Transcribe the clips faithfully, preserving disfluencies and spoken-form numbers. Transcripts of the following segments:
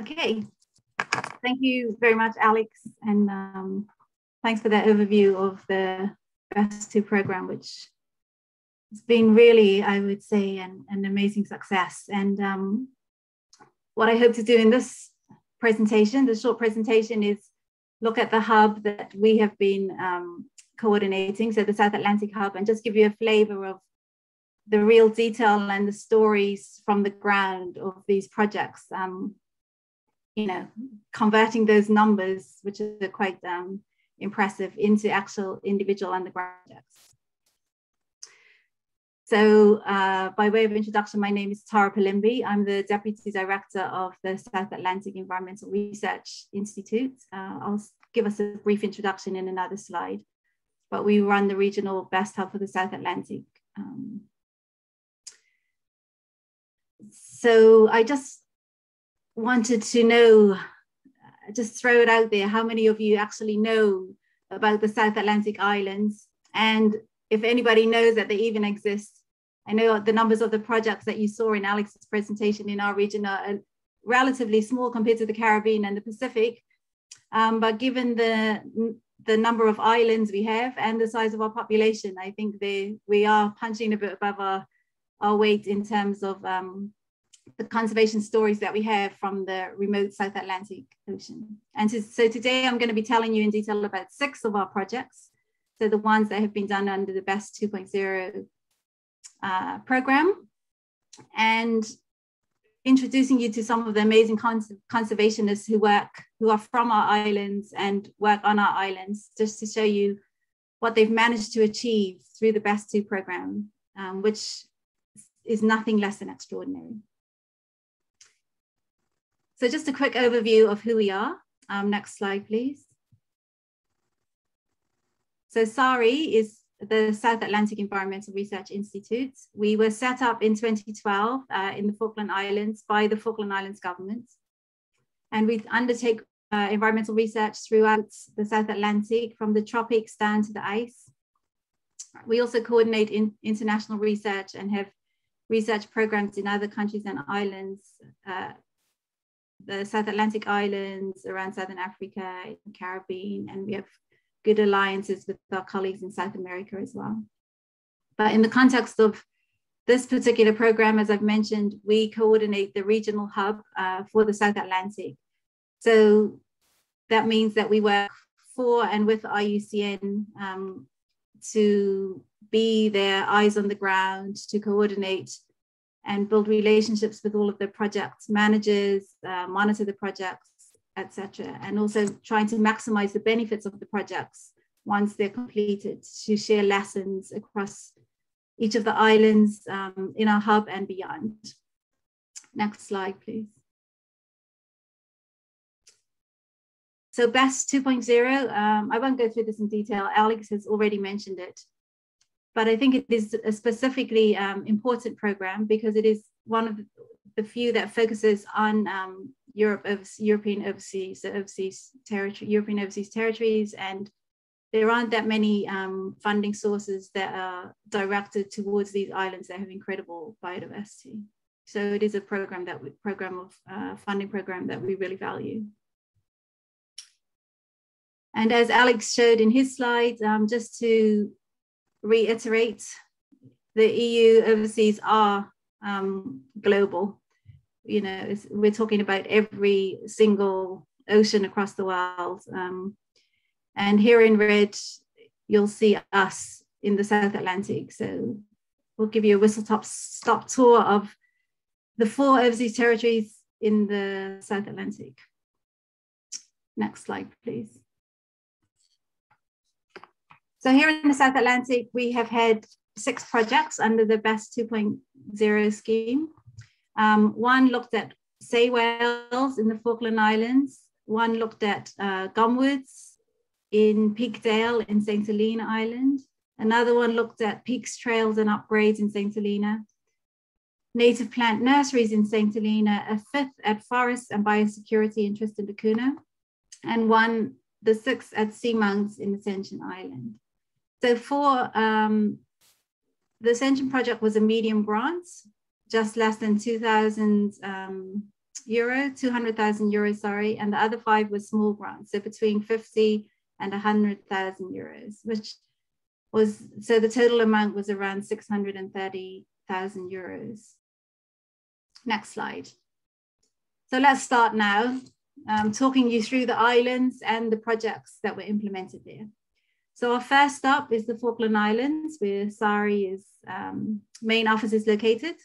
Okay, thank you very much, Alex, and um, thanks for that overview of the BEST two program, which has been really, I would say, an, an amazing success. And um, what I hope to do in this presentation, the short presentation, is look at the hub that we have been um, coordinating, so the South Atlantic Hub, and just give you a flavor of the real detail and the stories from the ground of these projects. Um, you know, converting those numbers, which are quite um, impressive, into actual individual underground projects. So uh, by way of introduction, my name is Tara Pelembe. I'm the Deputy Director of the South Atlantic Environmental Research Institute. Uh, I'll give us a brief introduction in another slide, but we run the regional BEST Hub for the South Atlantic. Um, so I just wanted to know, just throw it out there, how many of you actually know about the South Atlantic Islands, and if anybody knows that they even exist. I know the numbers of the projects that you saw in Alex's presentation in our region are relatively small compared to the Caribbean and the Pacific. Um, but given the, the number of islands we have and the size of our population, I think they, we are punching a bit above our, our weight in terms of um, the conservation stories that we have from the remote South Atlantic Ocean. And so, so today I'm going to be telling you in detail about six of our projects. So the ones that have been done under the BEST two point oh uh, program, and introducing you to some of the amazing cons conservationists who work, who are from our islands and work on our islands, just to show you what they've managed to achieve through the BEST two program, um, which is nothing less than extraordinary. So just a quick overview of who we are. Um, next slide, please. So SARI is the South Atlantic Environmental Research Institute. We were set up in twenty twelve uh, in the Falkland Islands by the Falkland Islands government. And we undertake uh, environmental research throughout the South Atlantic, from the tropics down to the ice. We also coordinate in international research and have research programs in other countries and islands, uh, the South Atlantic Islands, around Southern Africa, in the Caribbean, and we have good alliances with our colleagues in South America as well. But in the context of this particular program, as I've mentioned, we coordinate the regional hub uh, for the South Atlantic. So that means that we work for and with I U C N um, to be their eyes on the ground, to coordinate and build relationships with all of the project managers, uh, monitor the projects, et cetera, and also trying to maximize the benefits of the projects once they're completed, to share lessons across each of the islands um, in our hub and beyond. Next slide, please. So BEST two point oh, um, I won't go through this in detail. Alex has already mentioned it, but I think it is a specifically um, important program because it is one of the the few that focuses on um, Europe, European overseas, so overseas territory, European overseas territories, and there aren't that many um, funding sources that are directed towards these islands that have incredible biodiversity. So it is a program that we, program of uh, funding program that we really value. And as Alex showed in his slide, um, just to reiterate, the E U overseas are um, global. You know, it's, we're talking about every single ocean across the world. Um, and here in red, you'll see us in the South Atlantic. So we'll give you a whistle-stop stop tour of the four overseas territories in the South Atlantic. Next slide, please. So here in the South Atlantic, we have had six projects under the BEST two point oh scheme. Um, one looked at sei whales in the Falkland Islands. One looked at uh, gumwoods in Peak Dale in Saint Helena Island. Another one looked at peaks, trails and upgrades in Saint Helena. Native plant nurseries in Saint Helena, a fifth at forests and biosecurity in Tristan da Cunha, and one, the sixth at sea mounts in Ascension Island. So for um, the Ascension project was a medium grant, just less than two thousand um, euro, two hundred thousand euros, sorry, and the other five were small grants, so between fifty and one hundred thousand euros, which was, so the total amount was around six hundred thirty thousand euros. Next slide. So let's start now, um, talking you through the islands and the projects that were implemented there. So our first stop is the Falkland Islands, where S A R I's um, main office is located.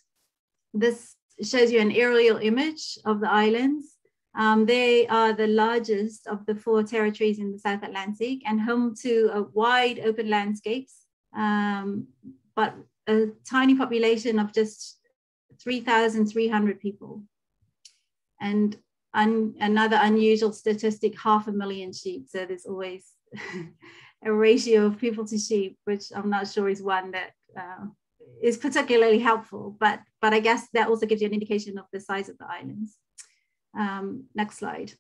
This shows you an aerial image of the islands. Um, they are the largest of the four territories in the South Atlantic and home to a wide open landscapes, um, but a tiny population of just three thousand three hundred people. And un another unusual statistic, half a million sheep. So there's always a ratio of people to sheep, which I'm not sure is one that uh, is particularly helpful, but, but I guess that also gives you an indication of the size of the islands. Um, next slide.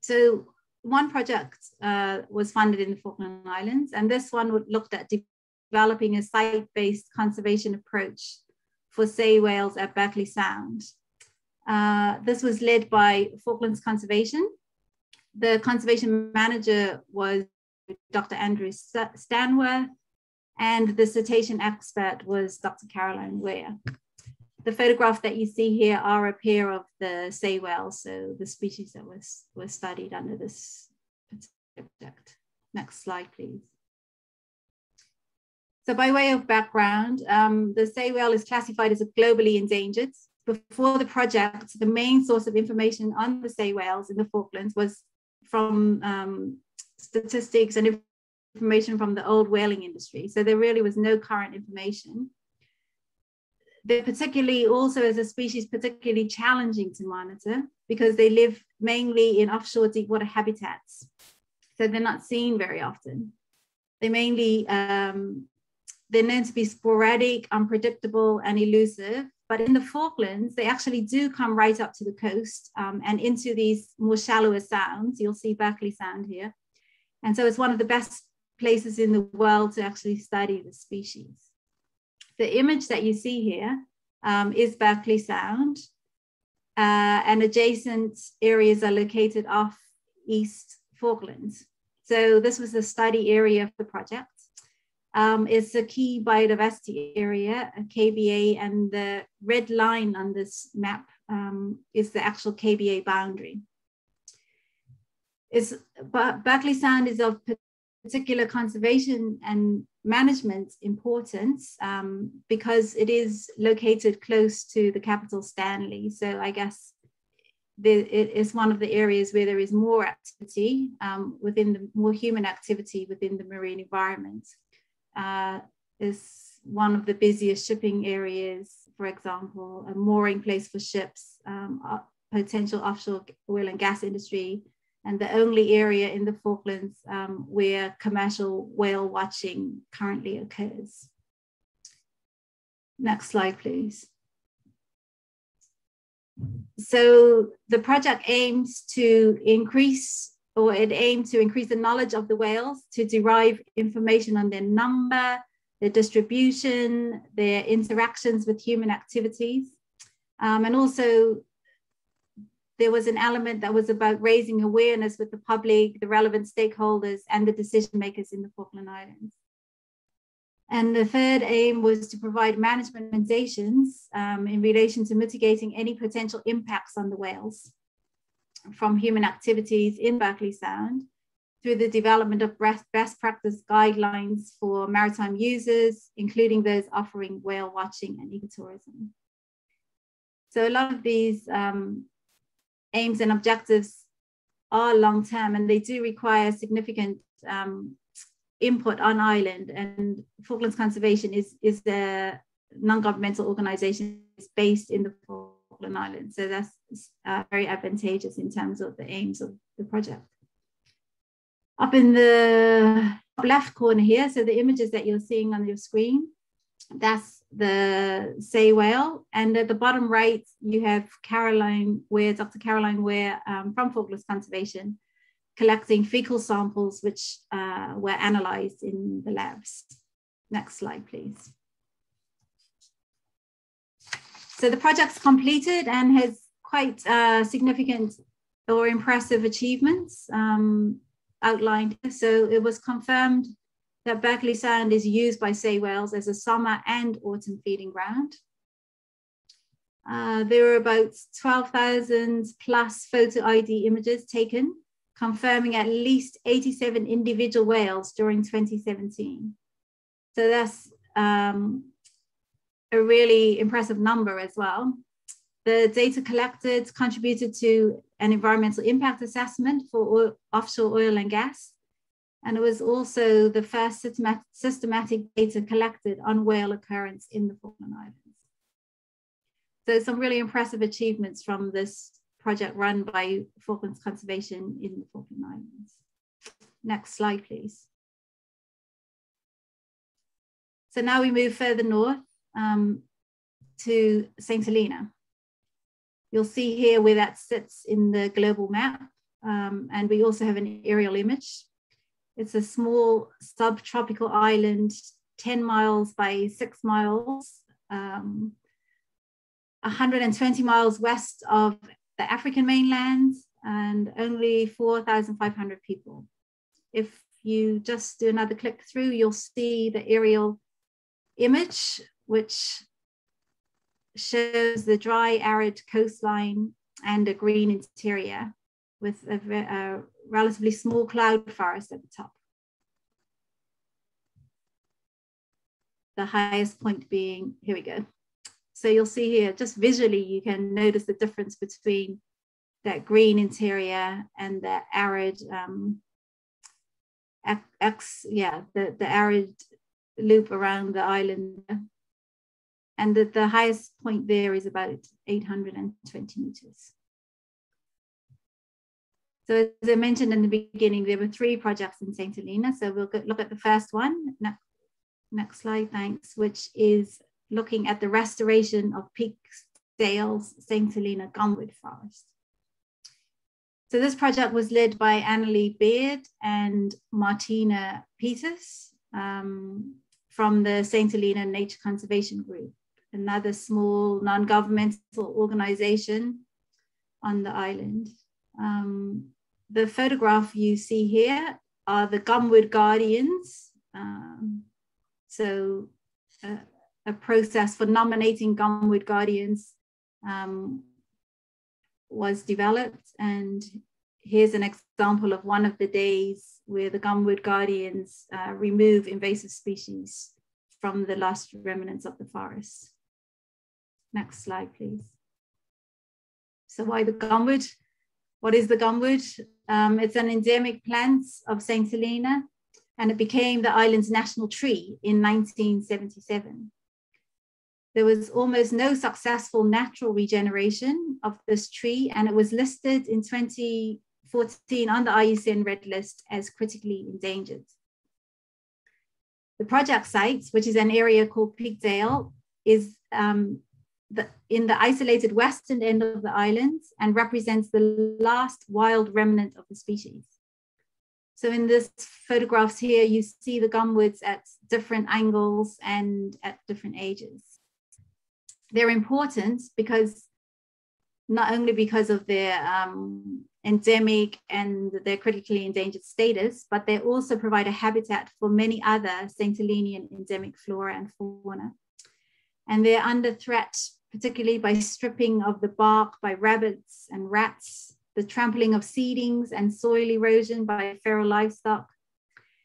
So one project uh, was funded in the Falkland Islands, and this one looked at de developing a site-based conservation approach for sei whales at Berkeley Sound. Uh, this was led by Falklands Conservation. The conservation manager was Doctor Andrew Stanworth, and the cetacean expert was Doctor Caroline Weir. The photograph that you see here are a pair of the sei whales, so the species that was, was studied under this project. Next slide, please. So by way of background, um, the sei whale is classified as a globally endangered. Before the project, the main source of information on the sei whales in the Falklands was from um, statistics and information from the old whaling industry. So there really was no current information. They're particularly also as a species particularly challenging to monitor because they live mainly in offshore deep water habitats. So they're not seen very often. They mainly, um, they're known to be sporadic, unpredictable and elusive, but in the Falklands, they actually do come right up to the coast um, and into these more shallower sounds. You'll see Berkeley Sound here. And so it's one of the best places in the world to actually study the species. The image that you see here um, is Berkeley Sound, uh, and adjacent areas are located off East Falkland. So this was the study area of the project. Um, it's a key biodiversity area, a K B A, and the red line on this map um, is the actual K B A boundary. It's, but Berkeley Sound is of particular conservation and management importance um, because it is located close to the capital Stanley. So I guess the, it is one of the areas where there is more activity um, within the more human activity within the marine environment. Uh, is one of the busiest shipping areas, for example, a mooring place for ships, um, potential offshore oil and gas industry, and the only area in the Falklands um, where commercial whale watching currently occurs. Next slide, please. So the project aims to increase, or it aims to increase the knowledge of the whales to derive information on their number, their distribution, their interactions with human activities, um, and also there was an element that was about raising awareness with the public, the relevant stakeholders, and the decision makers in the Falkland Islands. And the third aim was to provide management recommendations um, in relation to mitigating any potential impacts on the whales from human activities in Berkeley Sound through the development of best practice guidelines for maritime users, including those offering whale watching and ecotourism. So a lot of these um, aims and objectives are long-term, and they do require significant um, input on island, and Falklands Conservation is, is the non-governmental organization based in the Falkland Islands. So that's uh, very advantageous in terms of the aims of the project. Up in the left corner here, so the images that you're seeing on your screen, that's the sei whale, and at the bottom right you have Caroline Weir, Doctor Caroline Weir um, from Falklands Conservation, collecting fecal samples which uh, were analysed in the labs. Next slide, please. So the project's completed and has quite uh, significant or impressive achievements um, outlined. So it was confirmed that Berkeley Sound is used by sei whales as a summer and autumn feeding ground. Uh, there were about twelve thousand plus photo I D images taken, confirming at least eighty-seven individual whales during twenty seventeen. So that's um, a really impressive number as well. The data collected contributed to an environmental impact assessment for oil, offshore oil and gas. And it was also the first systematic, systematic data collected on whale occurrence in the Falkland Islands. So some really impressive achievements from this project run by Falklands Conservation in the Falkland Islands. Next slide, please. So now we move further north um, to Saint Helena. You'll see here where that sits in the global map. Um, and we also have an aerial image. It's a small subtropical island, ten miles by six miles, um, one hundred twenty miles west of the African mainland, and only four thousand five hundred people. If you just do another click through, you'll see the aerial image, which shows the dry, arid coastline and a green interior with a, a relatively small cloud forest at the top. The highest point being, here we go. So you'll see here, just visually, you can notice the difference between that green interior and the arid, um, X, yeah, the, the arid loop around the island. And that the highest point there is about eight hundred twenty meters. So as I mentioned in the beginning, there were three projects in Saint Helena. So we'll go, look at the first one. Next, next slide, thanks, which is looking at the restoration of Peak Dale's Saint Helena gumwood forest. So this project was led by Annelie Beard and Martina Peters um, from the Saint Helena Nature Conservation Group, another small non-governmental organization on the island. Um, the photograph you see here are the gumwood guardians. Um, so uh, a process for nominating gumwood guardians um, was developed. And here's an example of one of the days where the gumwood guardians uh, remove invasive species from the last remnants of the forest. Next slide, please. So why the gumwood? What is the gumwood? Um, it's an endemic plant of Saint Helena, and it became the island's national tree in nineteen seventy-seven. There was almost no successful natural regeneration of this tree, and it was listed in twenty fourteen on the I U C N Red List as critically endangered. The project site, which is an area called Peak Dale, is um, The, in the isolated western end of the island and represents the last wild remnant of the species. So in this photographs here, you see the gumwoods at different angles and at different ages. They're important because not only because of their um, endemic and their critically endangered status, but they also provide a habitat for many other Saint Helenian endemic flora and fauna. And they're under threat, particularly by stripping of the bark by rabbits and rats, the trampling of seedings and soil erosion by feral livestock,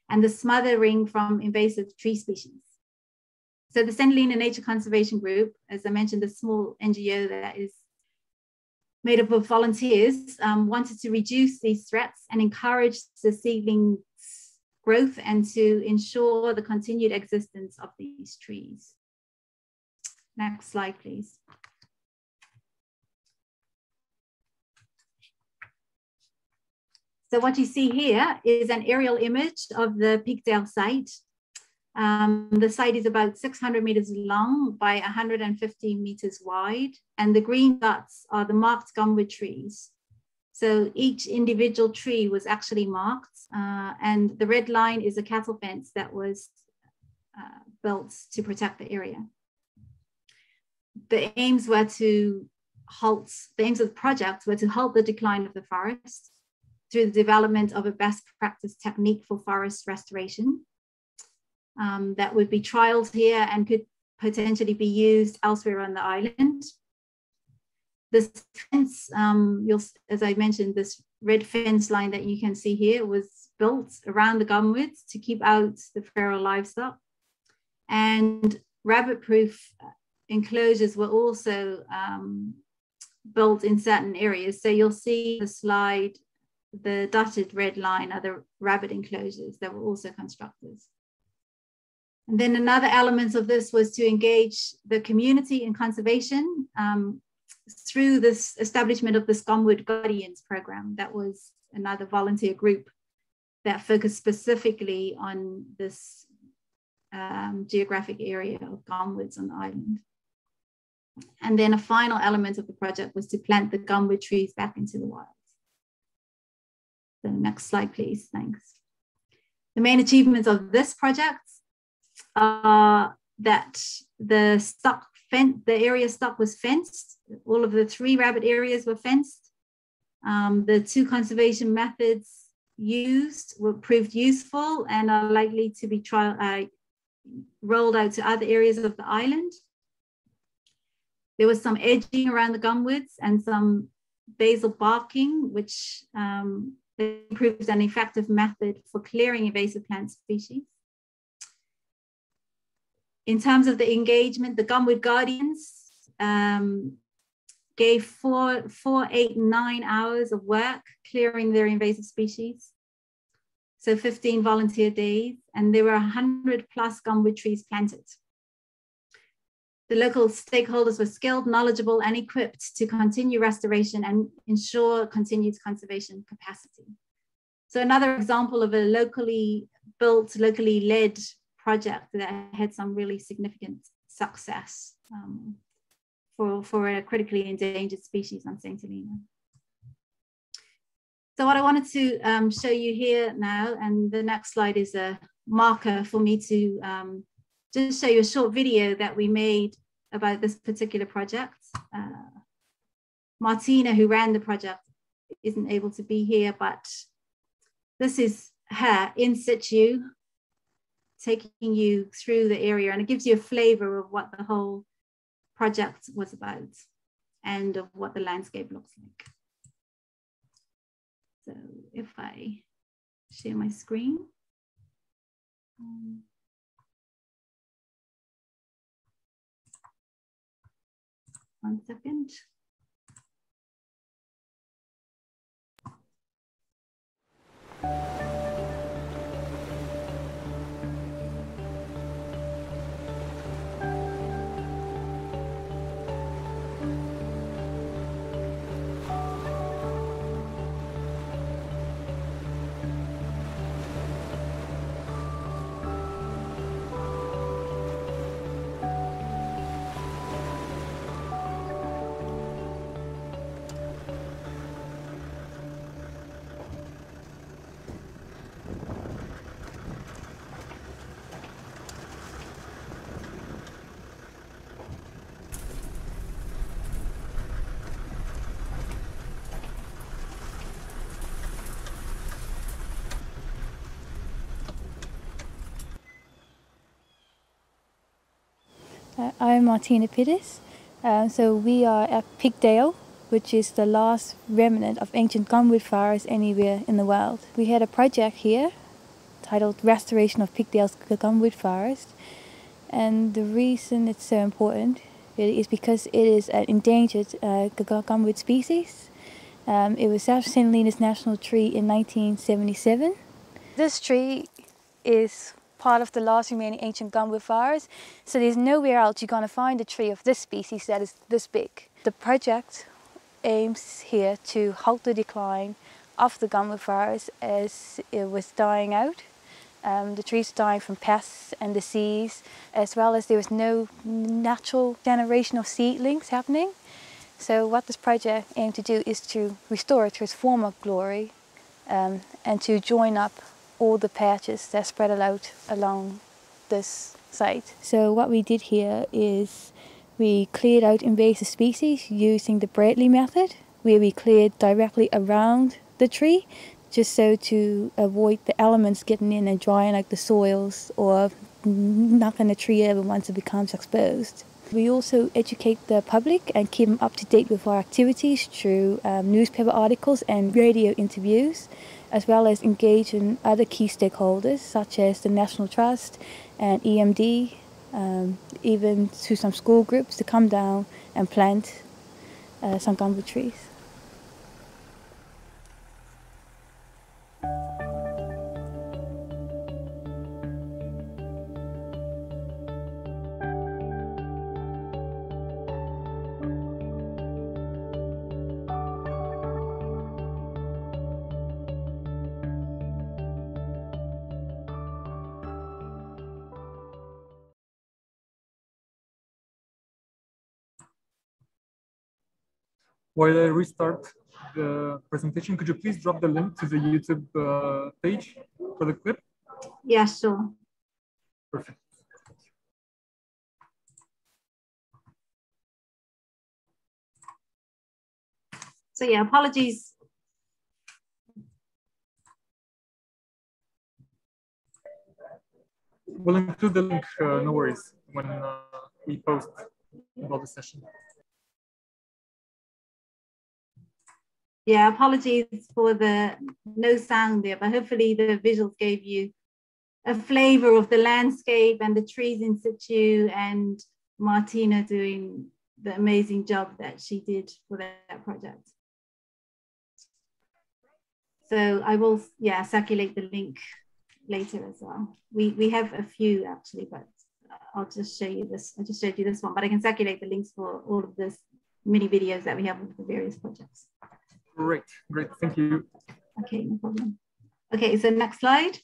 and the smothering from invasive tree species. So the Saint Helena Nature Conservation Group, as I mentioned, a small N G O that is made up of volunteers, um, wanted to reduce these threats and encourage the seedlings' growth and to ensure the continued existence of these trees. Next slide, please. So what you see here is an aerial image of the Peak Dale site. Um, the site is about six hundred meters long by one hundred fifty meters wide, and the green dots are the marked gumwood trees. So each individual tree was actually marked, uh, and the red line is a cattle fence that was uh, built to protect the area. The aims were to halt, the aims of the project were to halt the decline of the forest through the development of a best practice technique for forest restoration um, that would be trialed here and could potentially be used elsewhere on the island. This fence, um, you'll, as I mentioned, this red fence line that you can see here was built around the gumwoods to keep out the feral livestock, and rabbit-proof enclosures were also um, built in certain areas. So you'll see the slide, the dotted red line are the rabbit enclosures that were also constructed. And then another element of this was to engage the community in conservation um, through this establishment of the Gumwood Guardians program. That was another volunteer group that focused specifically on this um, geographic area of gumwoods on the island. And then a final element of the project was to plant the gumwood trees back into the wild. So next slide, please, thanks. The main achievements of this project are that the stock fence, the area stock was fenced. All of the three rabbit areas were fenced. Um, the two conservation methods used were proved useful and are likely to be trial, uh, rolled out to other areas of the island. There was some edging around the gumwoods and some basal barking, which um, proves an effective method for clearing invasive plant species. In terms of the engagement, the Gumwood Guardians um, gave four, four, eight, nine hours of work clearing their invasive species. So fifteen volunteer days, and there were one hundred plus gumwood trees planted. The local stakeholders were skilled, knowledgeable, and equipped to continue restoration and ensure continued conservation capacity. So another example of a locally built, locally led project that had some really significant success um, for, for a critically endangered species on Saint Helena. So what I wanted to um, show you here now, and the next slide is a marker for me to um, just show you a short video that we made about this particular project. Uh, Martina, who ran the project, isn't able to be here, but this is her in situ, taking you through the area, and it gives you a flavor of what the whole project was about and of what the landscape looks like. So if I share my screen. Um, one second. I'm Martina Peters. Uh, so we are at Peak Dale, which is the last remnant of ancient gumwood forest anywhere in the world. We had a project here titled Restoration of Peak Dale's Gumwood Forest, and the reason it's so important is because it is an endangered uh, gumwood species. Um, it was South Helena's national tree in nineteen seventy-seven. This tree is part of the last remaining ancient gumwood forest, so there's nowhere else you're going to find a tree of this species that is this big. The project aims here to halt the decline of the gumwood forest as it was dying out. Um, the trees dying from pests and disease, as well as there was no natural generation of seedlings happening. So what this project aimed to do is to restore it to its former glory um, and to join up all the patches that spread out along this site. So what we did here is We cleared out invasive species using the Braidley method, where we cleared directly around the tree, just so to avoid the elements getting in and drying like the soils or nothing a tree ever wants to become exposed. We also educate the public and keep them up to date with our activities through um, newspaper articles and radio interviews, as well as engaging other key stakeholders such as the National Trust and E M D, um, even to some school groups to come down and plant uh, some gumbo trees. While I restart the presentation, could you please drop the link to the YouTube uh, page for the clip? Yes, sure. Perfect. So yeah, apologies. We'll include the link, uh, no worries, when uh, we post about the session. Yeah, apologies for the no sound there, but hopefully the visuals gave you a flavor of the landscape and the trees in situ, and Martina doing the amazing job that she did for that project. So I will, yeah, circulate the link later as well. We, we have a few actually, but I'll just show you this. I just showed you this one, but I can circulate the links for all of this mini videos that we have with the various projects. Great, great, thank you. Okay, no problem. Okay, so next slide.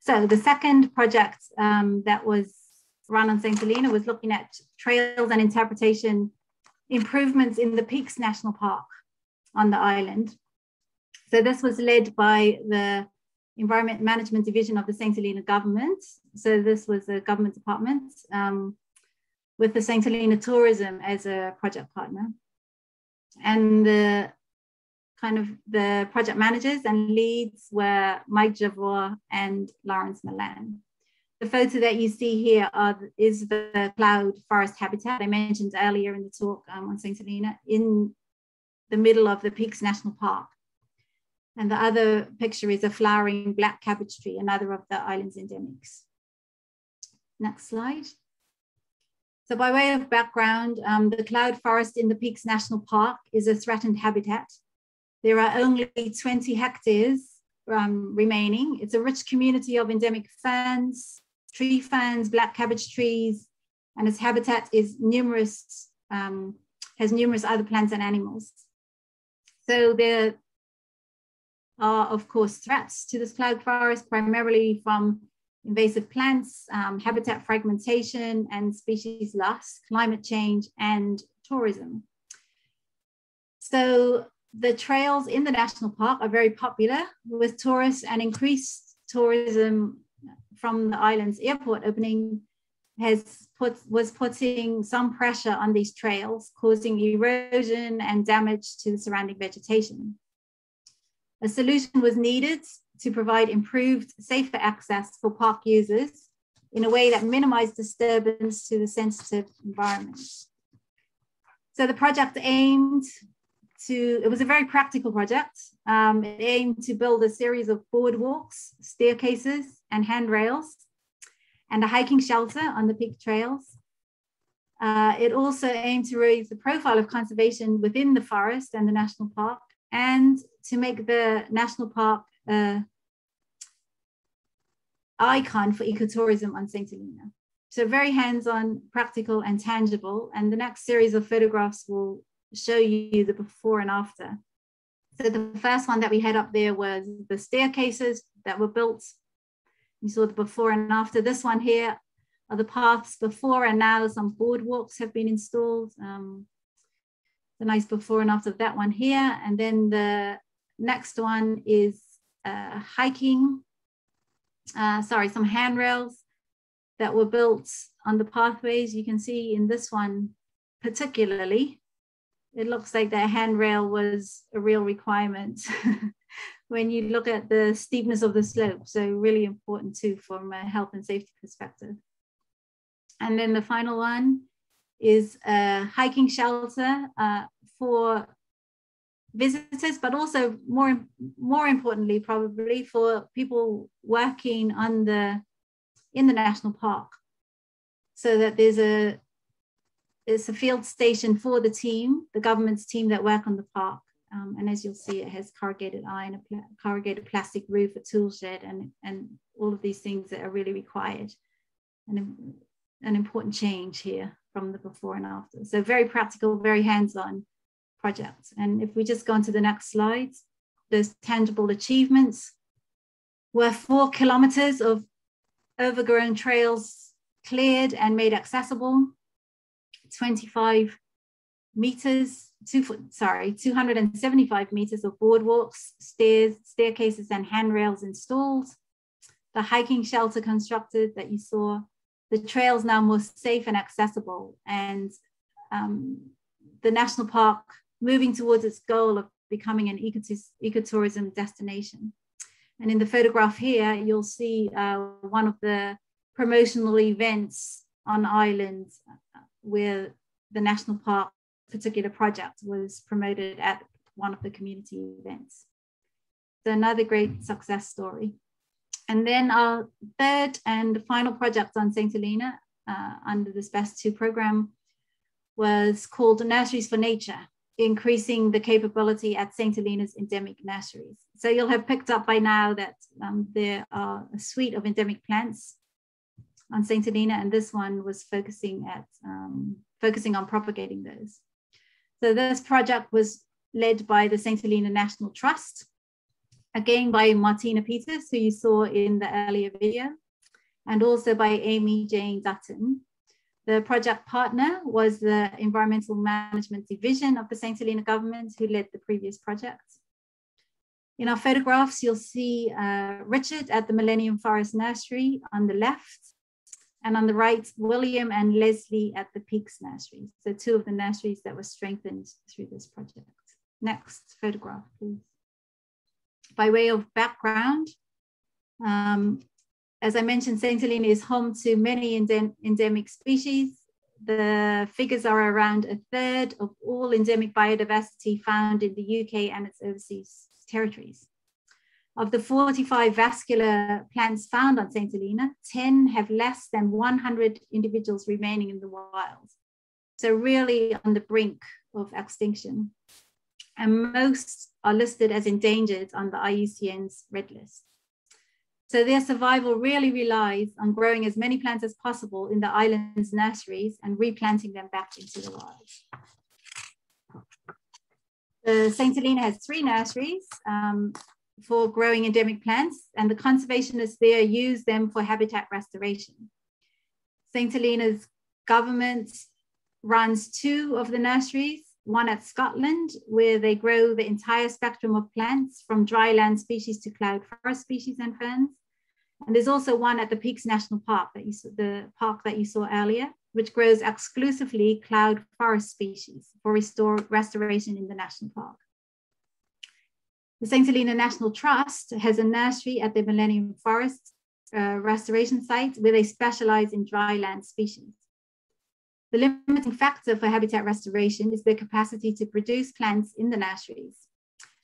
So the second project um, that was run on Saint Helena was looking at trails and interpretation improvements in the Peaks National Park on the island. So this was led by the Environment Management Division of the Saint Helena government. So this was a government department, um, with the Saint Helena Tourism as a project partner. And the kind of the project managers and leads were Mike Jervois and Lawrence Millan. The photo that you see here are, is the cloud forest habitat I mentioned earlier in the talk um, on Saint Helena in the middle of the Peaks National Park. And the other picture is a flowering black cabbage tree, another of the island's endemics. Next slide. So by way of background, um, the cloud forest in the Peaks National Park is a threatened habitat. There are only twenty hectares um, remaining. It's a rich community of endemic ferns, tree ferns, black cabbage trees, and its habitat is numerous, um, has numerous other plants and animals. So there are, of course, threats to this cloud forest, primarily from invasive plants, um, habitat fragmentation and species loss, climate change and tourism. So the trails in the national park are very popular with tourists, and increased tourism from the island's airport opening has put, was putting some pressure on these trails, causing erosion and damage to the surrounding vegetation. A solution was needed to provide improved, safer access for park users in a way that minimized disturbance to the sensitive environment. So the project aimed to, it was a very practical project. Um, it aimed to build a series of boardwalks, staircases, and handrails, and a hiking shelter on the peak trails. Uh, it also aimed to raise the profile of conservation within the forest and the national park, and to make the national park Uh, icon for ecotourism on Saint Helena. So very hands-on, practical and tangible. And the next series of photographs will show you the before and after. So the first one that we had up there was the staircases that were built. You saw the before and after. This one here are the paths before, and now some boardwalks have been installed. Um, the nice before and after of that one here. And then the next one is Uh, hiking uh, sorry, some handrails that were built on the pathways. You can see in this one particularly, it looks like that handrail was a real requirement when you look at the steepness of the slope. So really important too from a health and safety perspective. And then the final one is a hiking shelter uh, for visitors, but also more, more importantly, probably for people working on the, in the national park, so that there's a, it's a field station for the team, the government's team that work on the park. Um, and as you'll see, it has corrugated iron, a pl corrugated plastic roof, a tool shed, and, and all of these things that are really required. And an important change here from the before and after. So very practical, very hands-on project. And if we just go on to the next slide, those tangible achievements were four kilometers of overgrown trails cleared and made accessible, twenty-five meters, two foot, sorry, two hundred seventy-five meters of boardwalks, stairs, staircases, and handrails installed, the hiking shelter constructed that you saw, the trails now more safe and accessible, and um, the national park moving towards its goal of becoming an ecotourism destination. And in the photograph here, you'll see uh, one of the promotional events on Ireland where the national park particular project was promoted at one of the community events. So another great success story. And then our third and final project on Saint Helena uh, under this BEST two program was called Nurseries for Nature, increasing the capability at Saint Helena's endemic nurseries. So you'll have picked up by now that um, there are a suite of endemic plants on Saint Helena, and this one was focusing, at, um, focusing on propagating those. So this project was led by the Saint Helena National Trust, again by Martina Peters, who you saw in the earlier video, and also by Amy Jane Dutton. The project partner was the Environmental Management Division of the Saint Helena government, who led the previous project. In our photographs, you'll see uh, Richard at the Millennium Forest Nursery on the left, and on the right, William and Leslie at the Peaks Nursery. So two of the nurseries that were strengthened through this project. Next photograph, please. By way of background, um, as I mentioned, Saint Helena is home to many endem endemic species. The figures are around a third of all endemic biodiversity found in the U K and its overseas territories. Of the forty-five vascular plants found on Saint Helena, ten have less than one hundred individuals remaining in the wild. So really on the brink of extinction. And most are listed as endangered on the I U C N's Red List. So their survival really relies on growing as many plants as possible in the island's nurseries and replanting them back into the wild. The Saint Helena has three nurseries um, for growing endemic plants, and the conservationists there use them for habitat restoration. Saint Helena's government runs two of the nurseries, one at Scotland, where they grow the entire spectrum of plants from dry land species to cloud forest species and ferns. And there's also one at the Peaks National Park, that you saw, the park that you saw earlier, which grows exclusively cloud forest species for restore, restoration in the national park. The Saint Helena National Trust has a nursery at the Millennium Forest uh, restoration site, where they specialize in dry land species. The limiting factor for habitat restoration is their capacity to produce plants in the nurseries.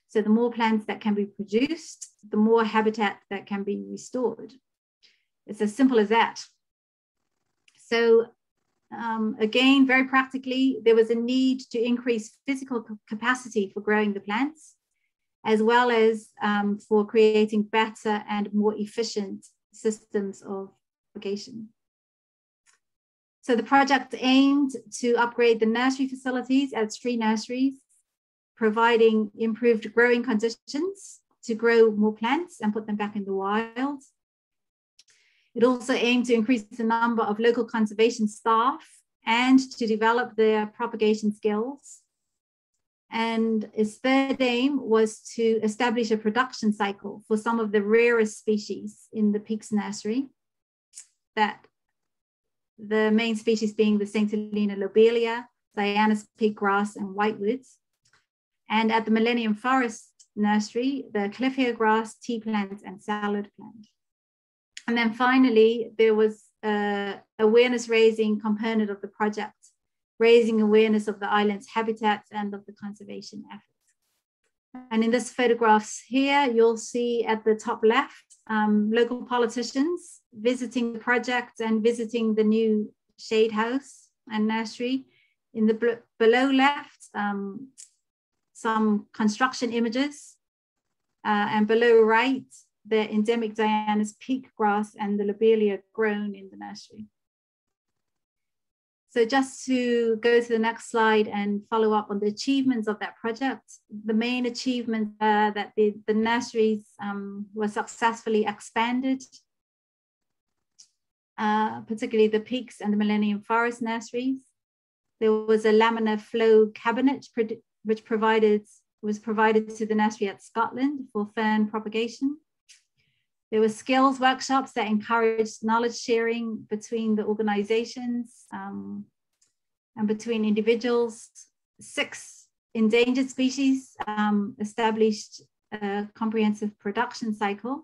So the more plants that can be produced, the more habitat that can be restored. It's as simple as that. So um, again, very practically, there was a need to increase physical capacity for growing the plants, as well as um, for creating better and more efficient systems of propagation. So the project aimed to upgrade the nursery facilities at three nurseries, providing improved growing conditions to grow more plants and put them back in the wild. It also aimed to increase the number of local conservation staff and to develop their propagation skills. and its third aim was to establish a production cycle for some of the rarest species in the Peaks nursery, that the main species being the Saint Helena lobelia, Diana's peak grass, and whitewoods. And at the Millennium Forest nursery, the cliffhair grass, tea plant, and salad plant. And then finally, there was an awareness raising component of the project, raising awareness of the island's habitats and of the conservation efforts. And in this photographs here, you'll see at the top left, um, local politicians visiting the project and visiting the new shade house and nursery. In the below left, um, some construction images, uh, and below right, the endemic Diana's peak grass and the lobelia grown in the nursery. So just to go to the next slide and follow up on the achievements of that project, the main achievement uh, that the, the nurseries um, were successfully expanded, uh, particularly the Peaks and the Millennium Forest nurseries. There was a laminar flow cabinet which provided, was provided to the nursery at Scotland for fern propagation. There were skills workshops that encouraged knowledge sharing between the organizations um, and between individuals. Six endangered species um, established a comprehensive production cycle,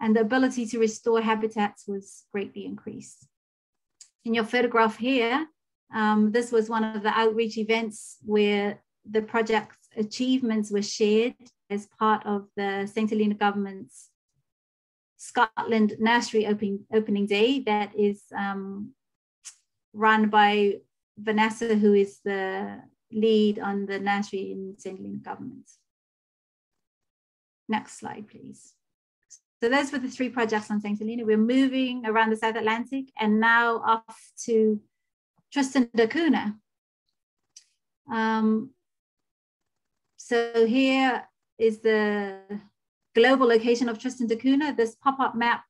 and the ability to restore habitats was greatly increased. In your photograph here, um, this was one of the outreach events where the project's achievements were shared as part of the Saint Helena government's Scotland Nursery Opening, Opening Day, that is um, run by Vanessa, who is the lead on the nursery in Saint Helena government. Next slide, please. So those were the three projects on Saint Helena. We're moving around the South Atlantic and now off to Tristan da Cunha. Um, so here is the global location of Tristan da Cunha. This pop-up map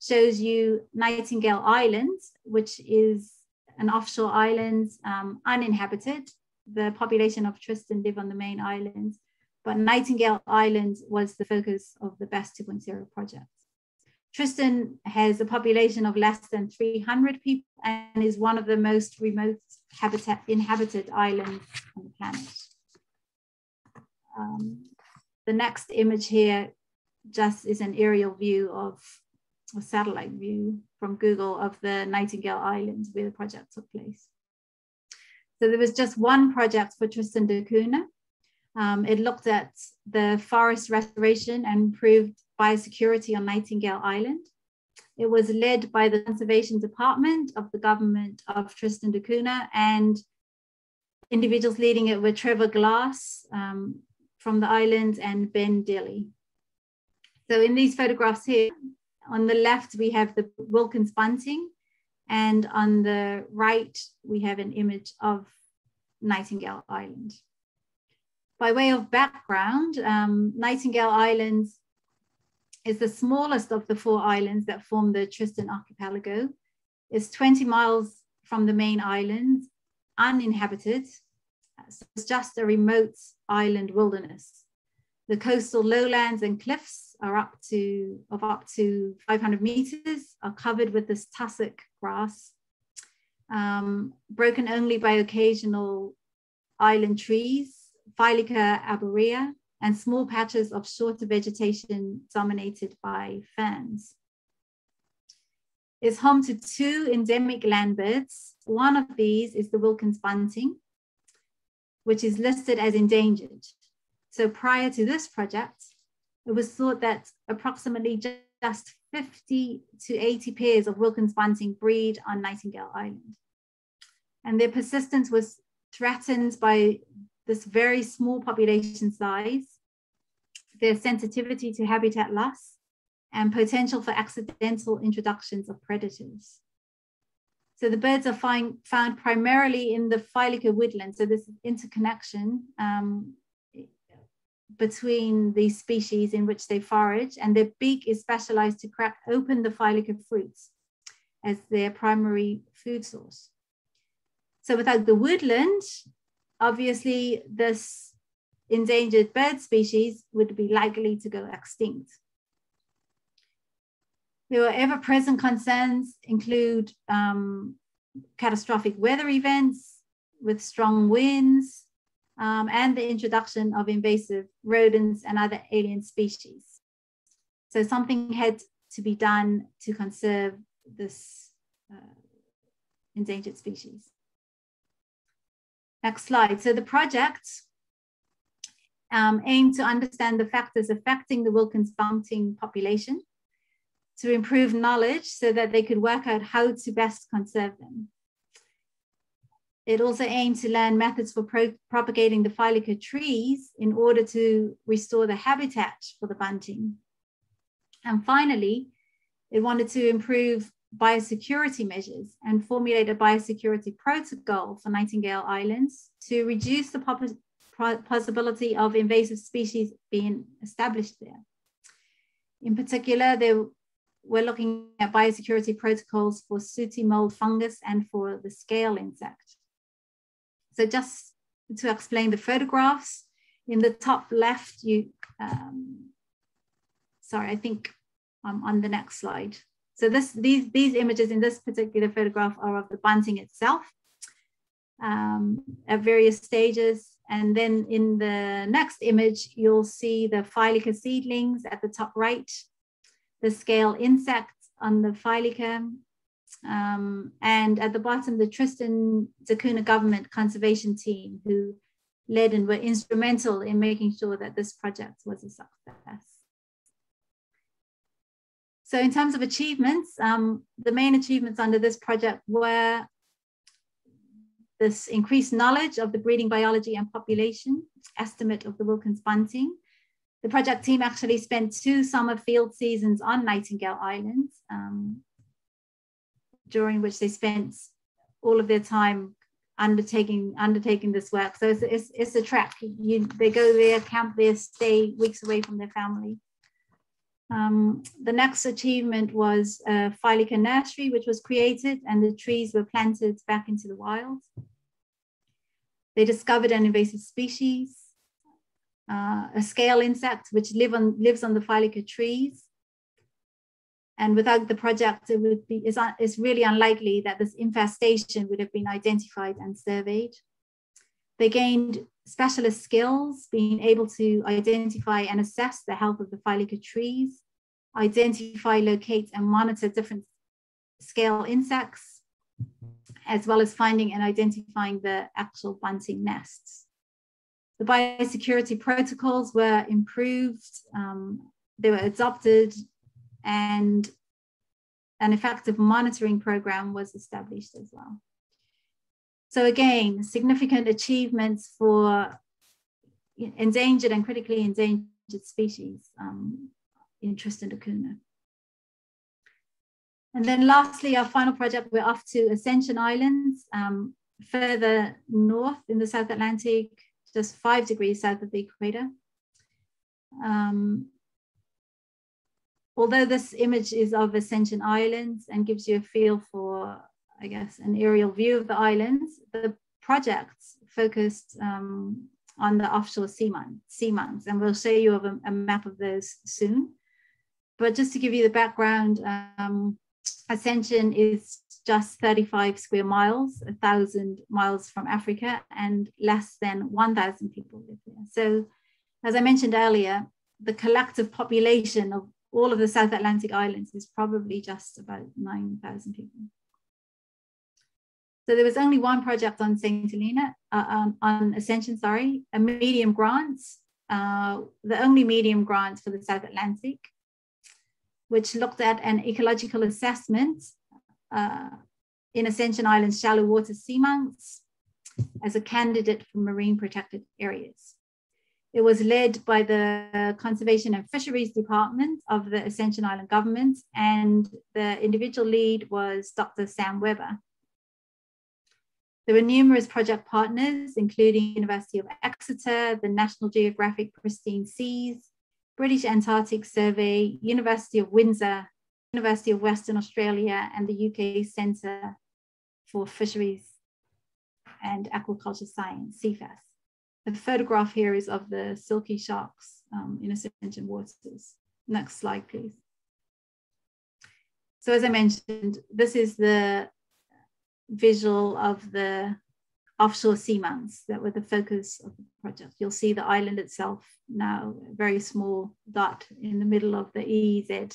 shows you Nightingale Island, which is an offshore island, um, uninhabited. The population of Tristan live on the main island, but Nightingale Island was the focus of the BEST two point oh project. Tristan has a population of less than three hundred people and is one of the most remote habitat inhabited islands on the planet. Um, The next image here just is an aerial view of, a satellite view from Google of the Nightingale Islands where the project took place. So there was just one project for Tristan da Cunha. Um, it looked at the forest restoration and improved biosecurity on Nightingale Island. It was led by the Conservation Department of the government of Tristan da Cunha, and individuals leading it were Trevor Glass, um, from the island, and Ben Dilley. So in these photographs here, on the left, we have the Wilkins bunting, and on the right, we have an image of Nightingale Island. By way of background, um, Nightingale Island is the smallest of the four islands that form the Tristan archipelago. It's twenty miles from the main island, uninhabited. So it's just a remote island wilderness. The coastal lowlands and cliffs are up to, of up to five hundred meters, are covered with this tussock grass, um, broken only by occasional island trees, Phylica arborea, and small patches of shorter vegetation dominated by ferns. It's home to two endemic land birds. One of these is the Wilkins bunting, which is listed as endangered. So prior to this project, it was thought that approximately just fifty to eighty pairs of Wilkins bunting breed on Nightingale Island. And their persistence was threatened by this very small population size, their sensitivity to habitat loss, and potential for accidental introductions of predators. So the birds are find, found primarily in the Phylica woodland. So this interconnection um, between these species in which they forage, and their beak is specialized to crack open the Phylica fruits as their primary food source. So without the woodland, obviously this endangered bird species would be likely to go extinct. There were ever-present concerns include um, catastrophic weather events with strong winds um, and the introduction of invasive rodents and other alien species. So something had to be done to conserve this uh, endangered species. Next slide. So the project um, aimed to understand the factors affecting the Wilkins bunting population to improve knowledge so that they could work out how to best conserve them. It also aimed to learn methods for pro propagating the Phylica trees in order to restore the habitat for the bunting. And finally, it wanted to improve biosecurity measures and formulate a biosecurity protocol for Nightingale Islands to reduce the pos possibility of invasive species being established there. In particular, there we're looking at biosecurity protocols for sooty mold fungus and for the scale insect. So just to explain the photographs, in the top left, you, um, sorry, I think I'm on the next slide. So this, these, these images in this particular photograph are of the bunting itself um, at various stages. And then in the next image, you'll see the Phylica seedlings at the top right, the scale insects on the Phylica, um, and at the bottom, the Tristan da Cunha government conservation team who led and were instrumental in making sure that this project was a success. So in terms of achievements, um, the main achievements under this project were this increased knowledge of the breeding biology and population estimate of the Wilkins bunting. The project team actually spent two summer field seasons on Nightingale Island, um, during which they spent all of their time undertaking undertaking this work. So it's, it's, it's a trek. You, they go there, camp there, stay weeks away from their family. Um, the next achievement was a Phylica nursery, which was created, and the trees were planted back into the wild. They discovered an invasive species, Uh, a scale insect which live on, lives on the Phylica trees. And without the project, it would be, it's, un, it's really unlikely that this infestation would have been identified and surveyed. They gained specialist skills, being able to identify and assess the health of the Phylica trees, identify, locate, and monitor different scale insects, as well as finding and identifying the actual bunting nests. The biosecurity protocols were improved, um, they were adopted, and an effective monitoring program was established as well. So again, significant achievements for endangered and critically endangered species um, in Tristan da Cunha. And then lastly, our final project, we're off to Ascension Islands, um, further north in the South Atlantic, just five degrees south of the equator. Um, although this image is of Ascension Islands and gives you a feel for, I guess, an aerial view of the islands, the project focused um, on the offshore sea monks, sea monks, and we'll show you a, a map of those soon. But just to give you the background, um, Ascension is just thirty-five square miles, one thousand miles from Africa, and less than one thousand people live there. So, as I mentioned earlier, the collective population of all of the South Atlantic islands is probably just about nine thousand people. So there was only one project on Saint Helena, uh, on, on Ascension, sorry, a medium grant, uh, the only medium grant for the South Atlantic, which looked at an ecological assessment Uh, in Ascension Island's shallow water sea monks as a candidate for marine protected areas. It was led by the Conservation and Fisheries Department of the Ascension Island government, and the individual lead was Doctor Sam Weber. There were numerous project partners, including University of Exeter, the National Geographic Pristine Seas, British Antarctic Survey, University of Windsor, University of Western Australia, and the U K Centre for Fisheries and Aquaculture Science, C F A S. The photograph here is of the silky sharks um, in Ascension waters. Next slide, please. So as I mentioned, this is the visual of the offshore seamounts that were the focus of the project. You'll see the island itself now, a very small dot in the middle of the E E Z.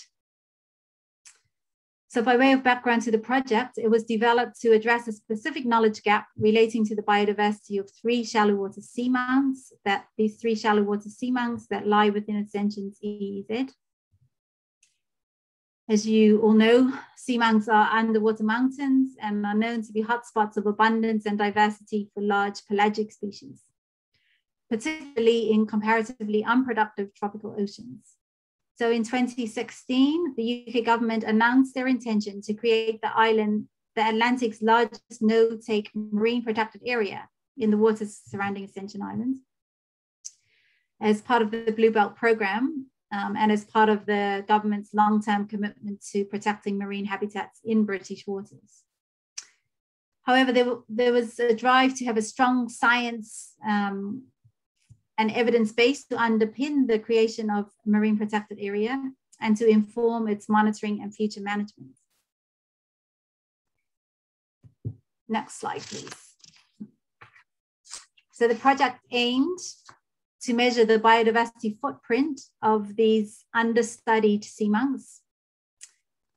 So by way of background to the project, it was developed to address a specific knowledge gap relating to the biodiversity of three shallow water seamounts, that these three shallow water seamounts that lie within Ascension's E E Z. As you all know, seamounts are underwater mountains and are known to be hotspots of abundance and diversity for large pelagic species, particularly in comparatively unproductive tropical oceans. So in twenty sixteen, the U K government announced their intention to create the island, the Atlantic's largest no-take marine protected area in the waters surrounding Ascension Island. As part of the Blue Belt program, um, and as part of the government's long-term commitment to protecting marine habitats in British waters. However, there, there was a drive to have a strong science um, and evidence base to underpin the creation of marine protected area and to inform its monitoring and future management. Next slide, please. So the project aimed to measure the biodiversity footprint of these understudied seamounts,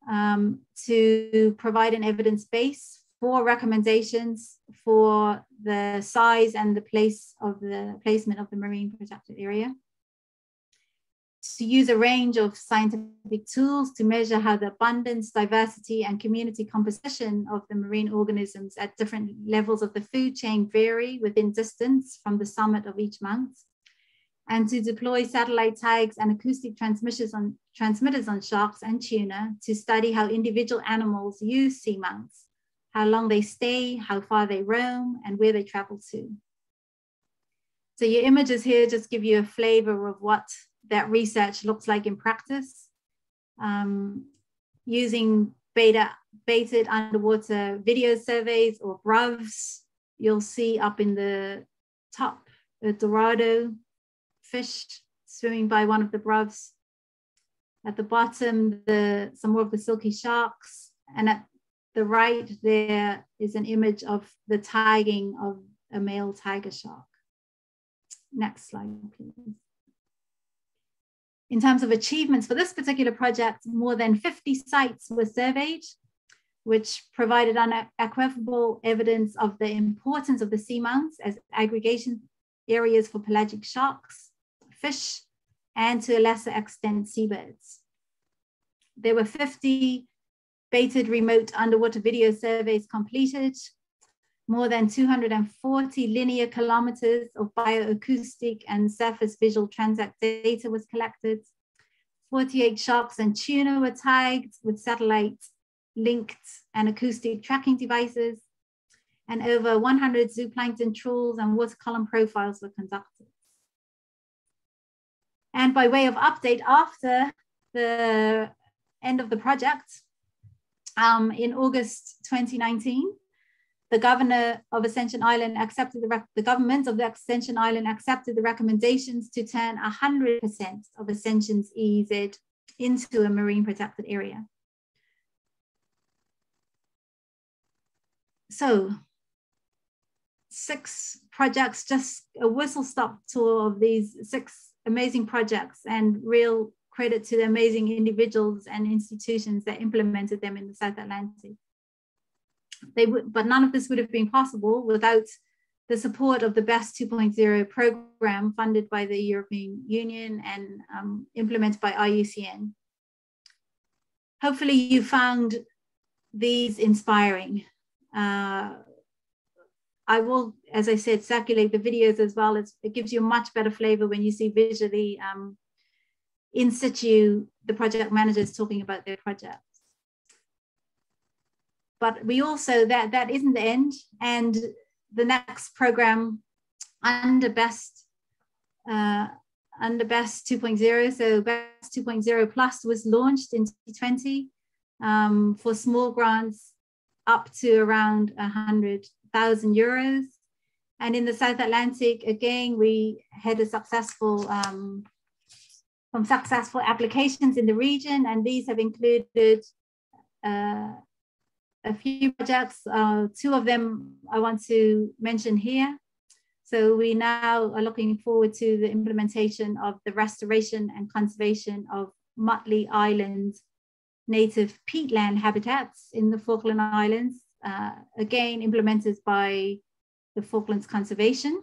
um, to provide an evidence base for recommendations for the size and the place of the placement of the marine protected area, to use a range of scientific tools to measure how the abundance, diversity, and community composition of the marine organisms at different levels of the food chain vary within distance from the summit of each mount, and to deploy satellite tags and acoustic transmitters on, transmitters on sharks and tuna to study how individual animals use seamounts, how long they stay, how far they roam, and where they travel to. So your images here just give you a flavor of what that research looks like in practice, um, using beta, baited underwater video surveys or B R U Vs. You'll see up in the top a dorado fish swimming by one of the B R U Vs. At the bottom, the, some more of the silky sharks, and at the right there is an image of the tagging of a male tiger shark. Next slide, please. In terms of achievements for this particular project, more than fifty sites were surveyed, which provided unequivocal evidence of the importance of the seamounts as aggregation areas for pelagic sharks, fish, and to a lesser extent, seabirds. There were fifty baited remote underwater video surveys completed, more than two hundred forty linear kilometers of bioacoustic and surface visual transect data was collected, forty-eight sharks and tuna were tagged with satellite linked and acoustic tracking devices, and over one hundred zooplankton trawls and water column profiles were conducted. And by way of update after the end of the project, Um, in August twenty nineteen, the governor of Ascension Island accepted the, the government of the Ascension Island accepted the recommendations to turn one hundred percent of Ascension's E E Z into a marine protected area. So, six projects, just a whistle-stop tour of these six amazing projects, and real credit to the amazing individuals and institutions that implemented them in the South Atlantic. They would, but none of this would have been possible without the support of the BEST two point oh program funded by the European Union and um, implemented by I U C N. Hopefully you found these inspiring. Uh, I will, as I said, circulate the videos as well. It's, it gives you a much better flavor when you see visually um, in situ, the project managers talking about their projects. But we also, that, that isn't the end. And the next program under BEST, uh, under BEST two point oh, so BEST two point oh plus was launched in twenty twenty um, for small grants up to around one hundred thousand euros. And in the South Atlantic, again, we had a successful, um, some successful applications in the region, and these have included uh, a few projects. Uh, two of them I want to mention here. So we now are looking forward to the implementation of the restoration and conservation of Motley Island native peatland habitats in the Falkland Islands, uh, again implemented by the Falklands Conservation,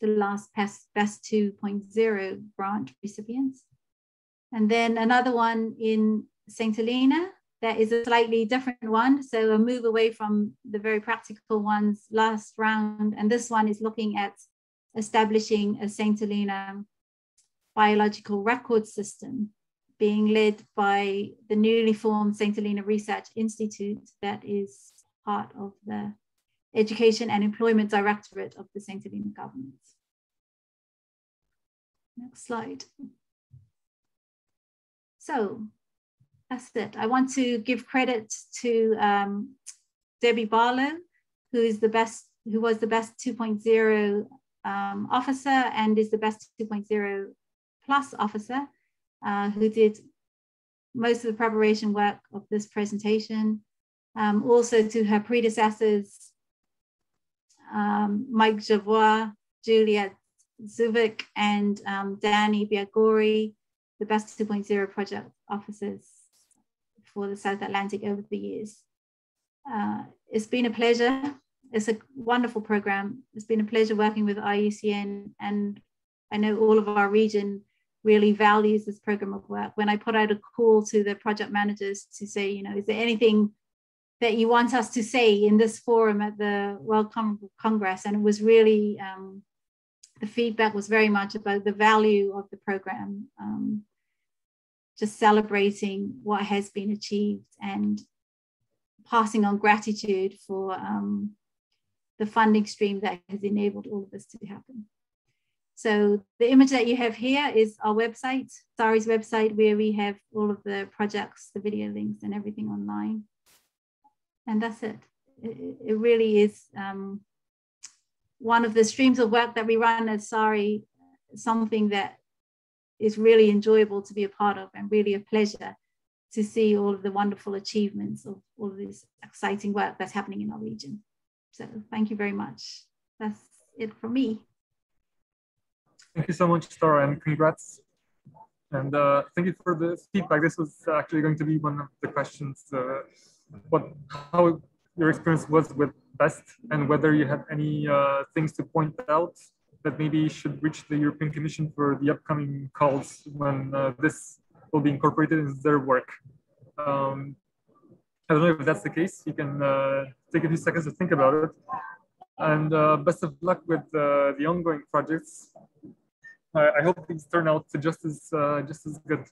the last BEST two point oh grant recipients. And then another one in Saint Helena, that is a slightly different one. So a move away from the very practical ones last round. And this one is looking at establishing a Saint Helena biological record system being led by the newly formed Saint Helena Research Institute that is part of the Education and Employment Directorate of the Saint Helena government. Next slide. So that's it. I want to give credit to um, Debbie Barlow, who is the best, who was the BEST two point oh um, officer and is the BEST two point oh plus officer, uh, who did most of the preparation work of this presentation. Um, also to her predecessors, um, Mike Jervois, Juliet Zuvic, and um, Danny Biagori, the BEST two point oh project officers for the South Atlantic over the years. Uh, it's been a pleasure. It's a wonderful program. It's been a pleasure working with I U C N, and I know all of our region really values this program of work. When I put out a call to the project managers to say, you know, is there anything that you want us to say in this forum at the World Congress? And it was really, um, the feedback was very much about the value of the program, um, just celebrating what has been achieved and passing on gratitude for um, the funding stream that has enabled all of this to happen. So the image that you have here is our website, SARI's website, where we have all of the projects, the video links and everything online. And that's it. It really is um, one of the streams of work that we run at SARI, something that is really enjoyable to be a part of, and really a pleasure to see all of the wonderful achievements of all of this exciting work that's happening in our region. So thank you very much. That's it from me. Thank you so much, Tara, and congrats. And uh, thank you for the feedback. This was actually going to be one of the questions. Uh, What, how your experience was with BEST, and whether you had any uh, things to point out that maybe should reach the European Commission for the upcoming calls when uh, this will be incorporated in their work. Um, I don't know if that's the case. You can uh, take a few seconds to think about it. And uh, best of luck with uh, the ongoing projects. Uh, I hope these turn out to just as, uh, just as good.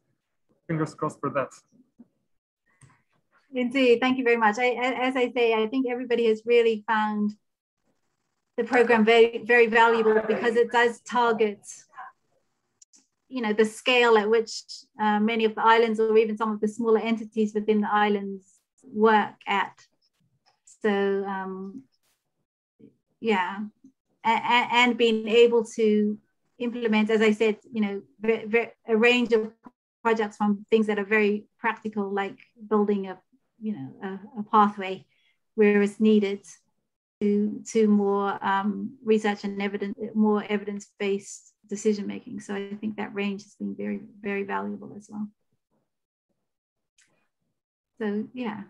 Fingers crossed for that. Indeed, thank you very much. I, as I say, I think everybody has really found the program very, very valuable, because it does target, you know, the scale at which uh, many of the islands, or even some of the smaller entities within the islands, work at. So, um, yeah, a a and being able to implement, as I said, you know, a range of projects, from things that are very practical, like building a you know, a, a pathway where it's needed, to, to more um, research and evidence, more evidence-based decision-making. So I think that range has been very, very valuable as well. So, yeah.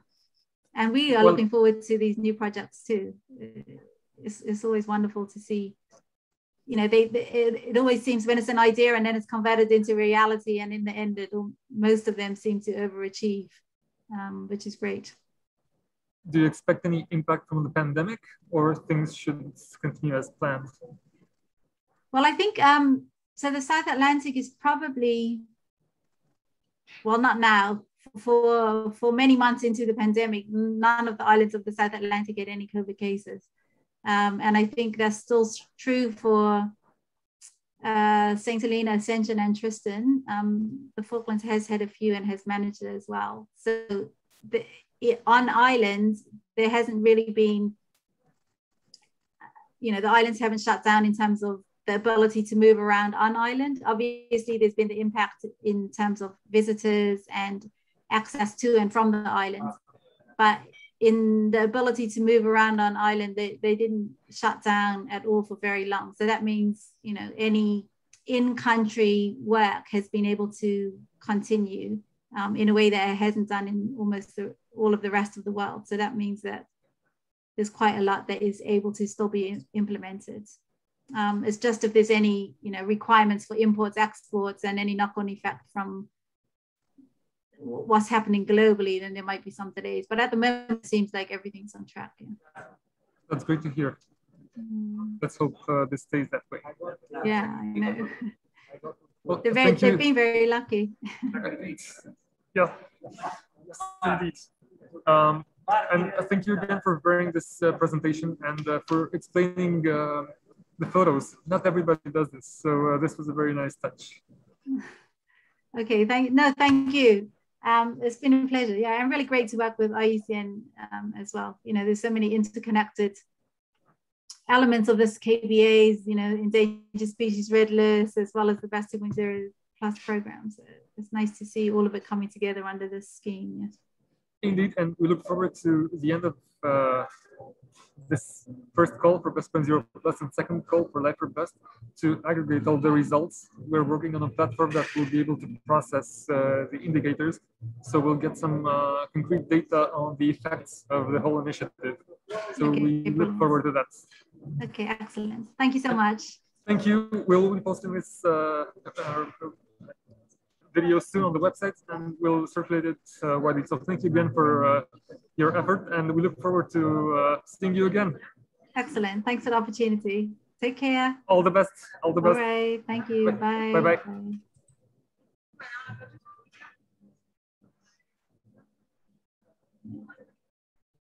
And we are well, looking forward to these new projects too. It's, it's always wonderful to see, you know, they, they it, it always seems when it's an idea and then it's converted into reality, and in the end, it, most of them seem to overachieve. Um, which is great. Do you expect any impact from the pandemic, or things should continue as planned? Well, I think, um, so the South Atlantic is probably, well, not now, for, for many months into the pandemic, none of the islands of the South Atlantic had any COVID cases. Um, and I think that's still true for uh, Saint Helena, Ascension and Tristan. Um, the Falklands has had a few and has managed it as well. So the, it, on islands, there hasn't really been, you know, the islands haven't shut down in terms of the ability to move around on island. Obviously, there's been the impact in terms of visitors and access to and from the islands. But in the ability to move around on island, they, they didn't shut down at all for very long. So that means, you know, any in-country work has been able to continue um, in a way that it hasn't done in almost the, all of the rest of the world. So that means that there's quite a lot that is able to still be implemented. Um, it's just if there's any, you know, requirements for imports, exports, and any knock-on effect from what's happening globally, then there might be some delays. But at the moment, it seems like everything's on track. Yeah. That's great to hear. Mm. Let's hope uh, this stays that way. Yeah, I know. Well, they're very, they've been very lucky. Yeah, yes, indeed. Um, and thank you again for bearing this uh, presentation and uh, for explaining uh, the photos. Not everybody does this, so uh, this was a very nice touch. Okay, thank no, thank you. Um, it's been a pleasure. Yeah, and really great to work with I U C N um, as well. You know, there's so many interconnected elements of this K B A's, you know, endangered species red list, as well as the BEST two point oh plus programs. So it's nice to see all of it coming together under this scheme. Yes. Indeed, and we look forward to the end of uh, this first call for BEST two point oh Plus and second call for Life for BEST to aggregate all the results. We're working on a platform that will be able to process uh, the indicators, so we'll get some uh, concrete data on the effects of the whole initiative. So okay, we look forward to that. Okay, excellent. Thank you so much. Thank you. We'll be posting this uh, video soon on the website, and we'll circulate it uh, widely. So thank you again for uh, your effort, and we look forward to uh, seeing you again. Excellent. Thanks for the opportunity. Take care. All the best. All the best. All right. Thank you. Bye. Bye. Bye. Bye. Bye.